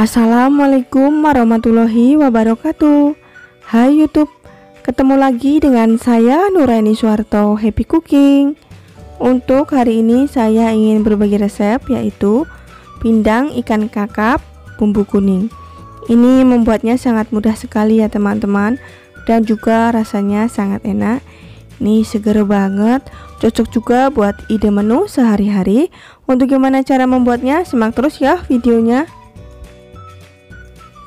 Assalamualaikum warahmatullahi wabarakatuh. Hai YouTube, ketemu lagi dengan saya Nuraaini Soewarto Happy Cooking. Untuk hari ini saya ingin berbagi resep, yaitu pindang ikan kakap bumbu kuning. Ini membuatnya sangat mudah sekali ya teman-teman, dan juga rasanya sangat enak. Ini seger banget, cocok juga buat ide menu sehari-hari. Untuk gimana cara membuatnya, simak terus ya videonya.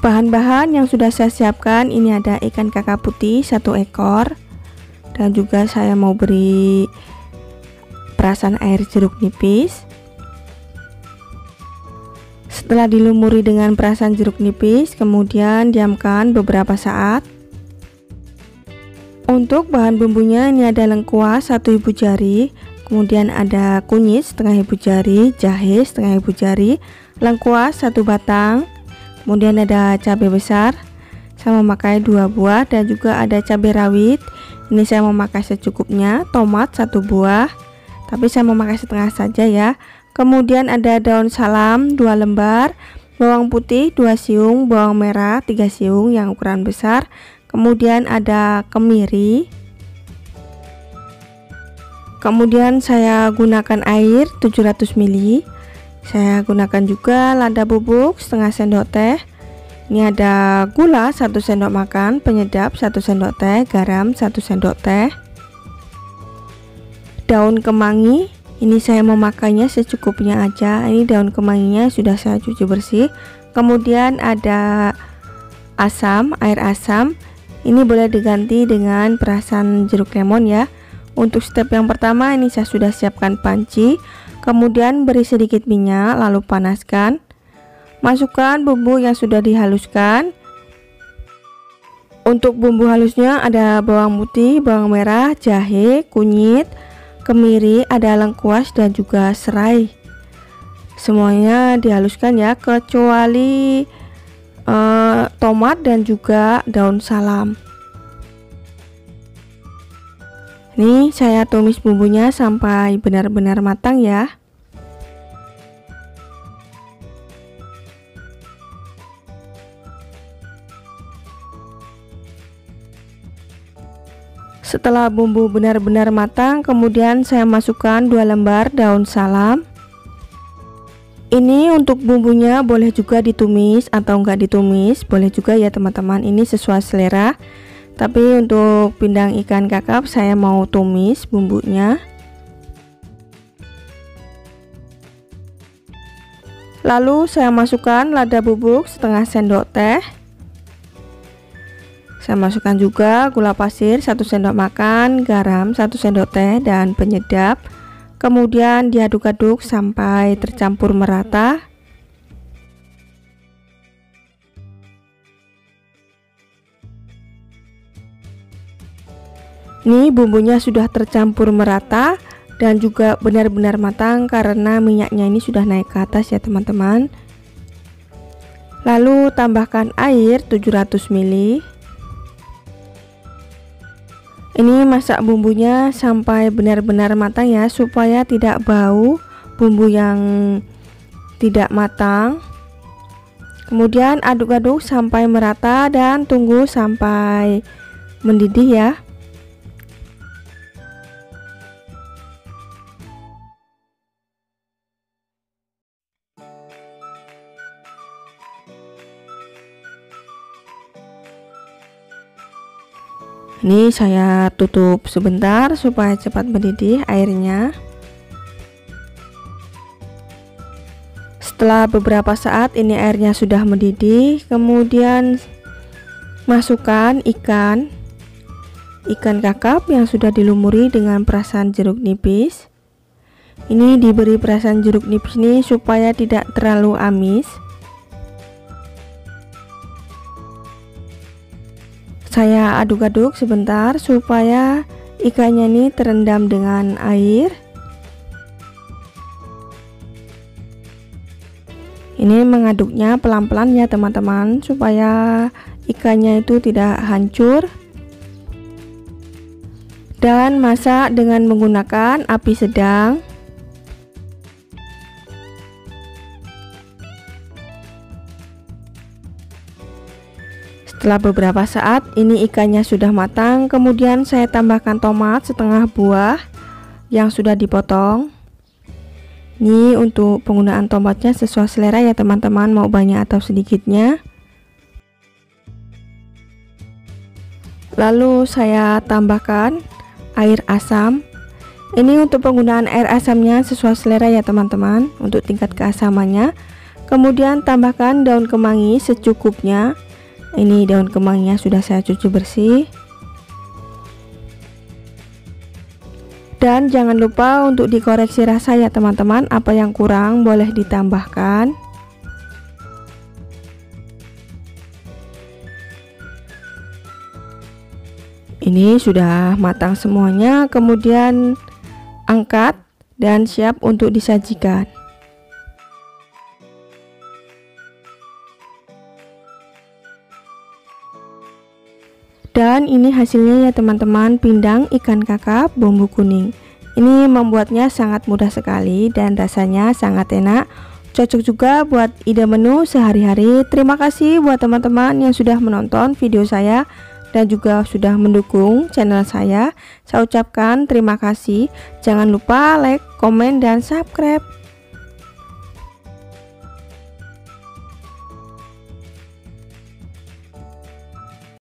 Bahan-bahan yang sudah saya siapkan, ini ada ikan kakap putih 1 ekor, dan juga saya mau beri perasan air jeruk nipis. Setelah dilumuri dengan perasan jeruk nipis, kemudian diamkan beberapa saat. Untuk bahan bumbunya, ini ada lengkuas 1 ibu jari, kemudian ada kunyit 1/2 ibu jari, jahe 1/2 ibu jari, lengkuas 1 batang, kemudian ada cabai besar, saya memakai 2 buah, dan juga ada cabai rawit, ini saya memakai secukupnya, tomat 1 buah, tapi saya memakai setengah saja ya. Kemudian ada daun salam 2 lembar, bawang putih 2 siung, bawang merah 3 siung yang ukuran besar. Kemudian ada kemiri. Kemudian saya gunakan air 700 ml. Saya gunakan juga lada bubuk 1/2 sendok teh. Ini ada gula 1 sendok makan, penyedap 1 sendok teh, garam 1 sendok teh. Daun kemangi, ini saya memakainya secukupnya aja. Ini daun kemanginya sudah saya cuci bersih. Kemudian ada asam, air asam. Ini boleh diganti dengan perasan jeruk lemon ya. Untuk step yang pertama, ini saya sudah siapkan panci, kemudian beri sedikit minyak lalu panaskan. Masukkan bumbu yang sudah dihaluskan. Untuk bumbu halusnya ada bawang putih, bawang merah, jahe, kunyit, kemiri, ada lengkuas dan juga serai. Semuanya dihaluskan ya, kecuali tomat dan juga daun salam. Ini saya tumis bumbunya sampai benar-benar matang ya. Setelah bumbu benar-benar matang, kemudian saya masukkan 2 lembar daun salam. Ini untuk bumbunya boleh juga ditumis atau enggak ditumis, boleh juga ya teman-teman, ini sesuai selera. Tapi untuk pindang ikan kakap saya mau tumis bumbunya. Lalu saya masukkan lada bubuk 1/2 sendok teh. Saya masukkan juga gula pasir 1 sendok makan, garam 1 sendok teh, dan penyedap. Kemudian diaduk-aduk sampai tercampur merata. Ini bumbunya sudah tercampur merata dan juga benar-benar matang karena minyaknya ini sudah naik ke atas ya teman-teman. Lalu tambahkan air 700 ml. Ini masak bumbunya sampai benar-benar matang ya, supaya tidak bau bumbu yang tidak matang. Kemudian aduk-aduk sampai merata dan tunggu sampai mendidih ya. Ini saya tutup sebentar supaya cepat mendidih airnya. Setelah beberapa saat ini airnya sudah mendidih, kemudian masukkan ikan kakap yang sudah dilumuri dengan perasan jeruk nipis. Ini diberi perasan jeruk nipis ini supaya tidak terlalu amis. Saya aduk-aduk sebentar supaya ikannya ini terendam dengan air. Ini mengaduknya pelan-pelan ya teman-teman, supaya ikannya itu tidak hancur. Dan masak dengan menggunakan api sedang. Setelah beberapa saat ini ikannya sudah matang, kemudian saya tambahkan tomat setengah buah yang sudah dipotong. Ini untuk penggunaan tomatnya sesuai selera ya teman-teman, mau banyak atau sedikitnya. Lalu saya tambahkan air asam. Ini untuk penggunaan air asamnya sesuai selera ya teman-teman, untuk tingkat keasamannya. Kemudian tambahkan daun kemangi secukupnya. Ini daun kemanginya sudah saya cuci bersih. Dan jangan lupa untuk dikoreksi rasa ya teman-teman, apa yang kurang boleh ditambahkan. Ini sudah matang semuanya, kemudian angkat dan siap untuk disajikan. Dan ini hasilnya ya teman-teman, pindang ikan kakap bumbu kuning. Ini membuatnya sangat mudah sekali dan rasanya sangat enak. Cocok juga buat ide menu sehari-hari. Terima kasih buat teman-teman yang sudah menonton video saya dan juga sudah mendukung channel saya. Saya ucapkan terima kasih. Jangan lupa like, komen, dan subscribe.